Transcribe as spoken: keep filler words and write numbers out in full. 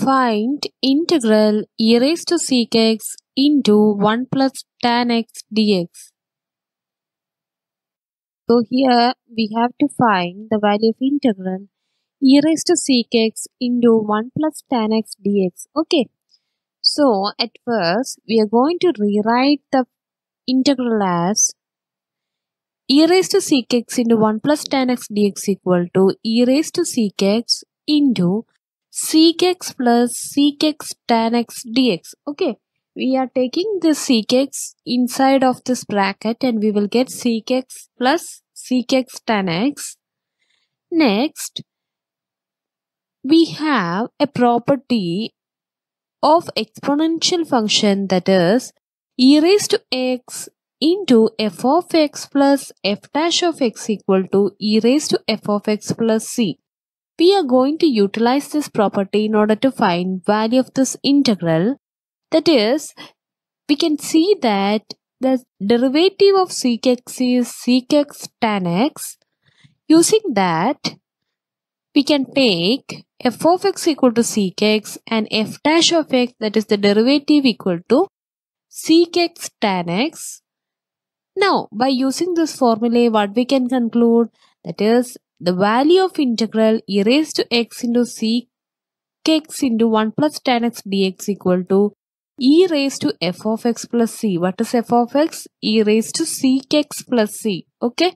Find integral e raised to sec x into one plus tan x dx. So here we have to find the value of integral e raised to sec x into one plus tan x dx. Okay. So at first we are going to rewrite the integral as e raised to sec x into one plus tan x dx equal to e raised to sec x into sec x plus sec x tan x dx. Okay, we are taking this sec x inside of this bracket and we will get sec x plus sec x tan x. Next, we have a property of exponential function, that is e raised to x into f of x plus f dash of x equal to e raised to f of x plus c. We are going to utilize this property in order to find value of this integral. That is, we can see that the derivative of sec x is sec x tan x. Using that, we can take f of x equal to sec x and f dash of x, that is the derivative, equal to sec x tan x. Now, by using this formula, what we can conclude, that is, the value of integral e raised to x into sec x into one plus tan x dx equal to e raised to f of x plus c. What is f of x? E raised to sec x plus c. Okay.